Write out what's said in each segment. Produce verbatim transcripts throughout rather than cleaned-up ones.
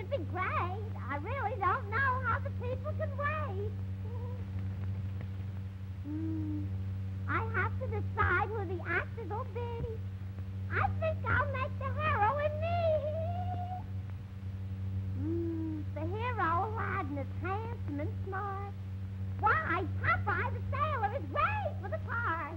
should be great. I really don't know how the people can wait. Mm. I have to decide who the actors will be. I think I'll make the heroine me. Mm. The hero, Aladdin, is handsome and smart. Why, Popeye the Sailor is great for the part.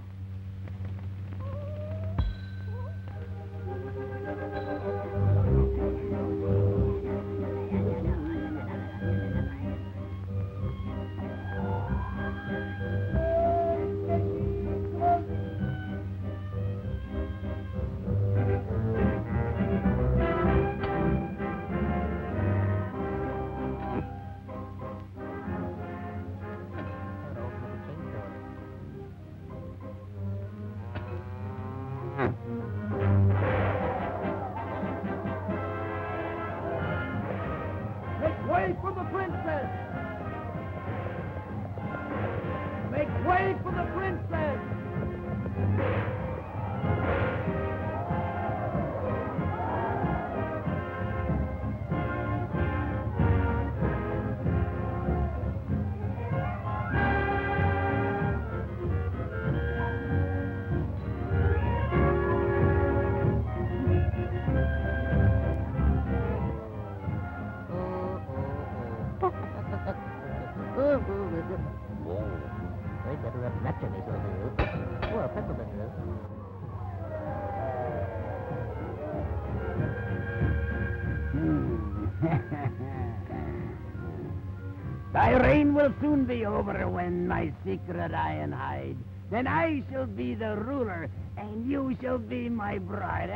Thy reign will soon be over when my secret I unhide. Then I shall be the ruler, and you shall be my bride.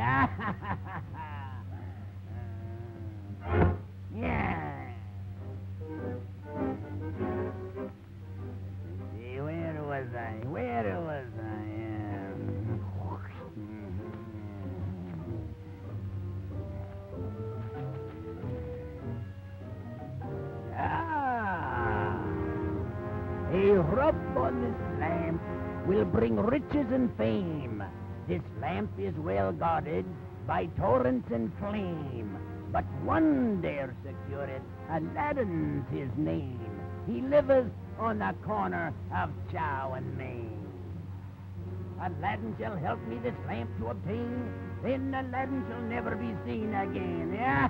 Yeah. See, where was I? Where was I? A rub on this lamp will bring riches and fame. This lamp is well guarded by torrents and flame. But one dare secure it, Aladdin's his name. He lives on the corner of Chow and Main. Aladdin shall help me this lamp to obtain, then Aladdin shall never be seen again. Yeah.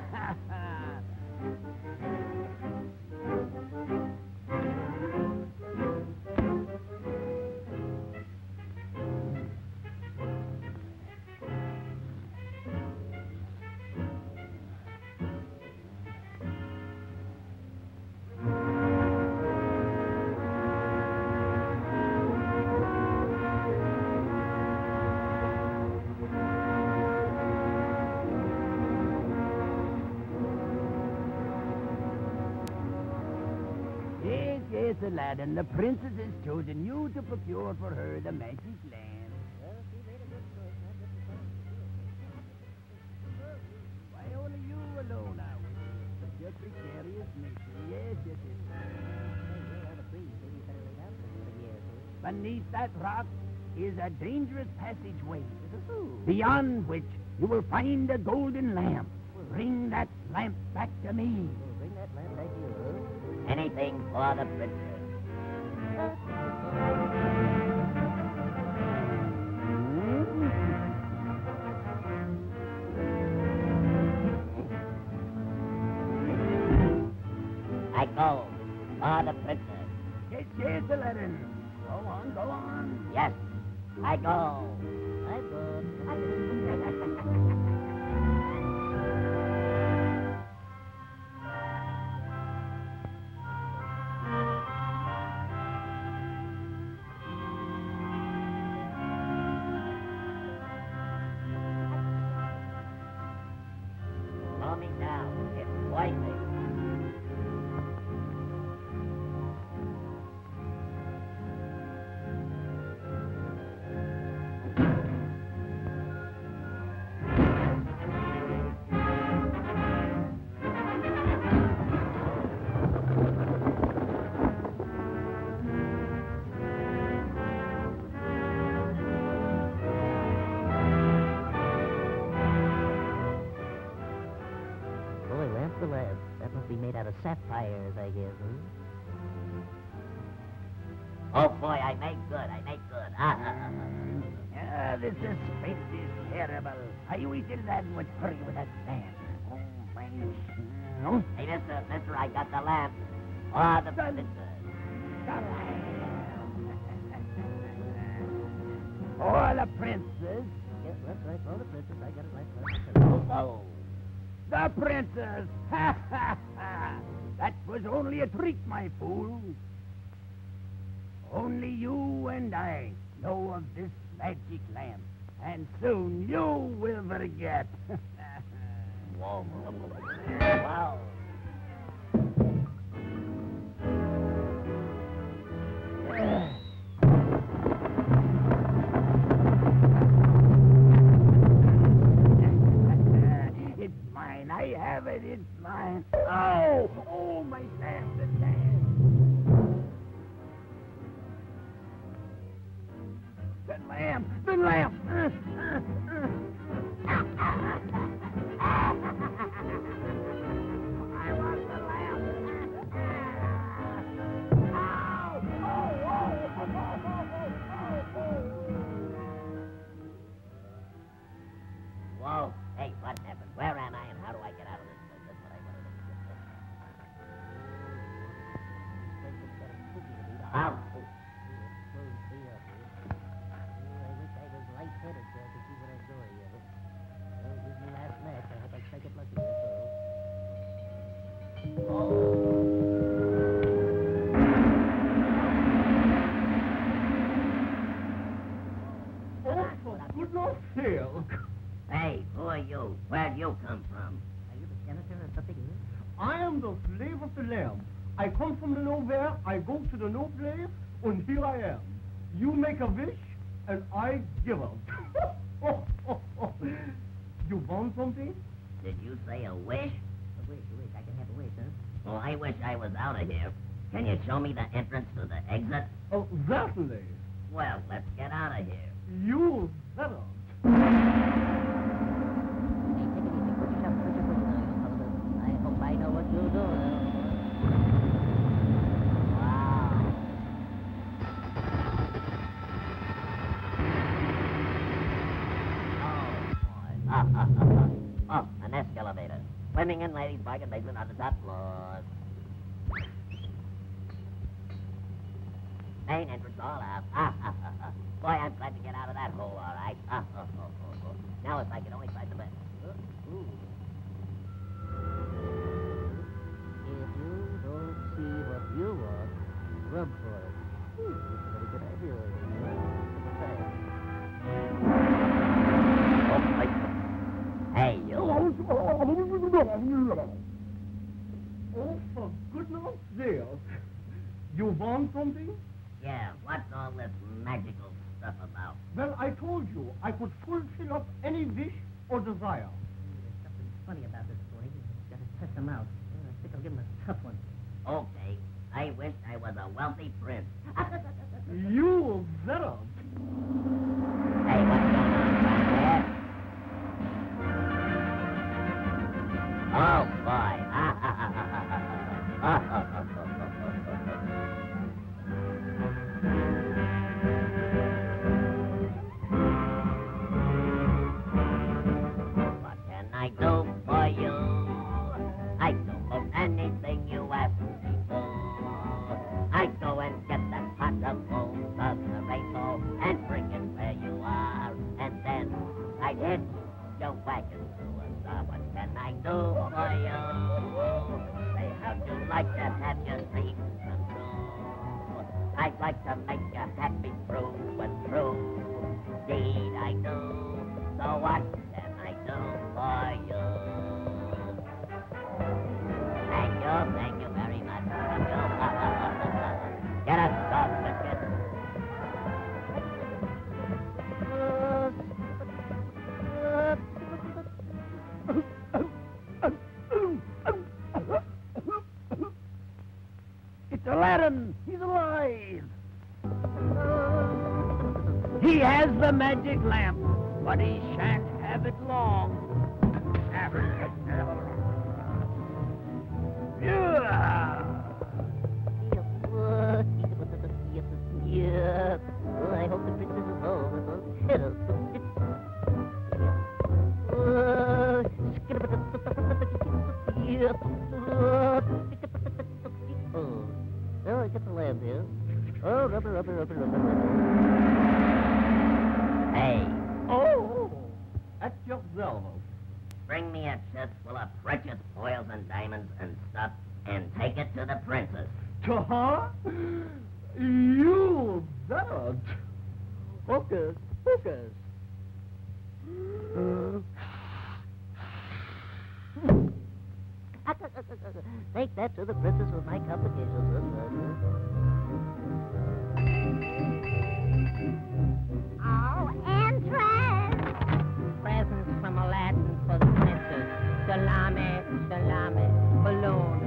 Aladdin, the princess has chosen you to procure for her the magic lamp. Why only you alone are with me? Your precarious nature, yes, yes, yes. Beneath that rock is a dangerous passageway, beyond which you will find a golden lamp. Bring that lamp back to me. Bring that lamp back to you. Anything for the princess. I go for the princess. Yes, yes, Aladdin. Go on, go on. Yes, I go. I go. I go. made out of sapphires, I guess. Hmm? Oh, boy, I make good. I make good. Ah, ah, ah, ah. ah this suspense is terrible. I wish Aladdin would hurry with that lamp. Oh, my. No? Hey, mister, mister, I got the lamp. Ah, the lamp. Oh, the princess. Yes, that's right. Oh, the princess. I got it right. Oh, oh. The princess! Ha, ha, ha! That was only a trick, my fool. Only you and I know of this magic lamp, and soon you will forget. Wow. Wow. I have it, it's mine. Oh, oh, my lamp, the lamp. The lamp, the lamp. I want the lamp. Oh, oh, oh, oh, oh, oh, oh. Whoa, hey, what happened? Where am I? How do I get out of this place? That's what I wanted to get. Ow! I wish I was light-headed so I could see what I'm doing. Well, this is my last match. I hope I strike it lucky. That's all. Oh! Oh, for goodness sake! Hey, who are you? Where'd you come from? Are you the janitor or something? I am the slave of the lamp. I come from the nowhere, I go to the no place, and here I am. You make a wish, and I give up. Oh, oh, oh. You want something? Did you say a wish? A wish, a wish. I can have a wish, huh? Oh, I wish I was out of here. Can you show me the entrance to the exit? Oh, certainly. Well, let's get out of here. You better. Up, up, up, up. Oh, an escalator. Women and ladies, bargain basement on the top floor. Main entrance all out. Ah, ah, ah, ah. Boy, I'm glad to get out of that hole, all right. Ah, oh, oh, oh, oh. Now if I can only find the best. Ooh. Ooh. If you don't see what you want, rub for it. Ooh, that's a good idea. Oh, my. Hey, you. Oh, for goodness sake. You want something? Yeah, what's all this magical stuff about? Well, I told you, I could fulfill up any wish or desire. There's something funny about this boy. You've got to test him out. I think I'll give him a tough one. Okay. I wish I was a wealthy prince. You better. Hey, what's going on right there? Oh, boy. What can I do for you? I do for anything you ask me for. I go and get that pot of gold of the rainbow and bring it where you are. And then I hit your wagon through a star. What can I do? I'd like to have your dreams come true. I'd like to make you happy through and through. Indeed I do. So what can I do for you? Thank you, thank you very much. Thank you. Get us off the kitchen. Aladdin, he's alive. He has the magic lamp, but he shan't have it long. I hope the princess is home. Oh, I got the lamb here. Oh, rubber, rubber, rubber, rubber, rubber. Hey. Oh, that's your Zelmo. Bring me a chest full of precious oils and diamonds and stuff and take it to the princess. Huh? You that? Focus, focus. Take that to the princess with my complications. Oh, and presents. Presents from Aladdin for the princess. Salami, salami, bologna.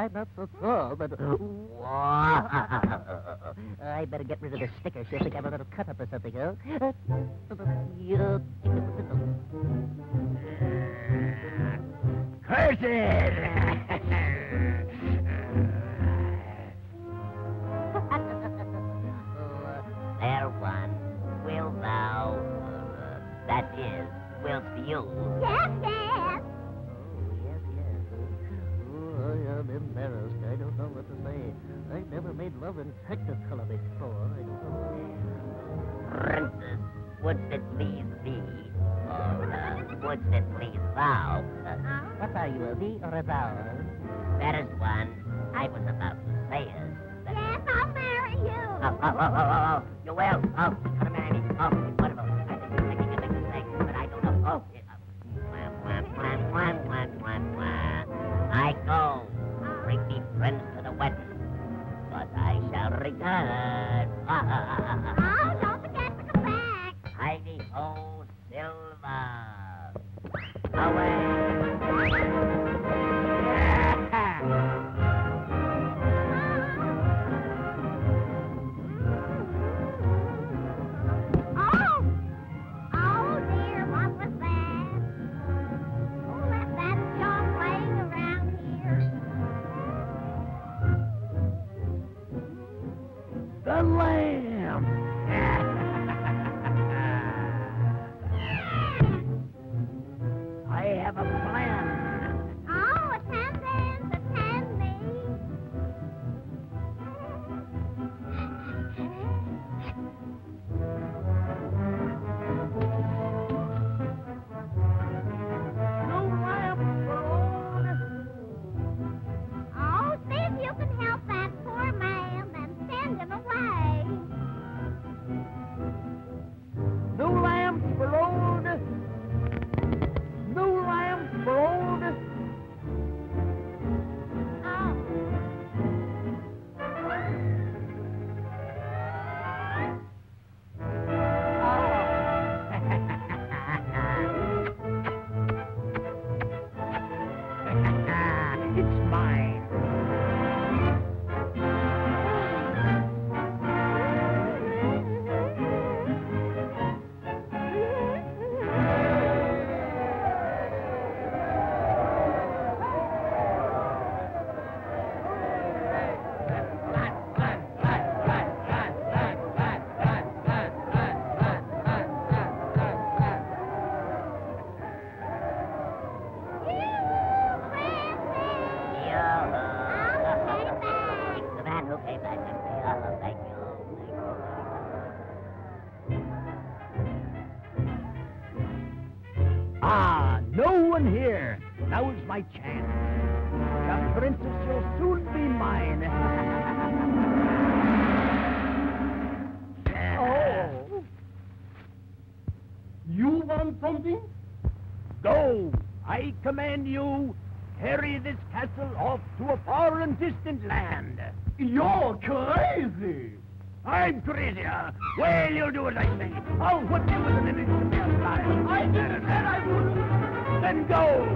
Help that poor man and send him away. Okay, bye, bye, bye. Ah, no one here. Now is my chance. The princess shall soon be mine. Oh. You want something? Go. I command you, carry this castle off to a far and distant land. You're crazy. I'm crazier. Well, you'll do as I say. I'll put you in the middle of your life. I didn't, and I wouldn't. Then go.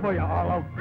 For you, Olive.